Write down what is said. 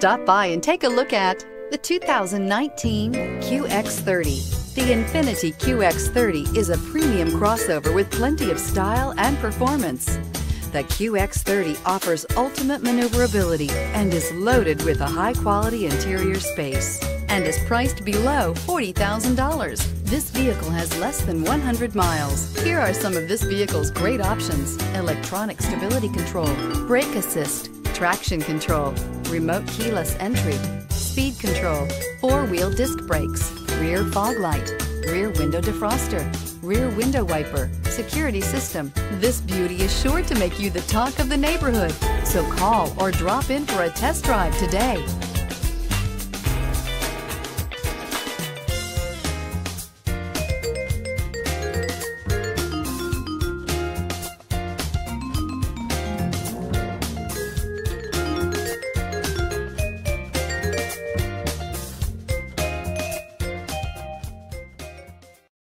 Stop by and take a look at the 2019 QX30. The Infiniti QX30 is a premium crossover with plenty of style and performance. The QX30 offers ultimate maneuverability and is loaded with a high-quality interior space and is priced below $40,000. This vehicle has less than 100 miles. Here are some of this vehicle's great options: electronic stability control, brake assist, traction control, remote keyless entry, speed control, four-wheel disc brakes, rear fog light, rear window defroster, rear window wiper, security system. This beauty is sure to make you the talk of the neighborhood, so call or drop in for a test drive today.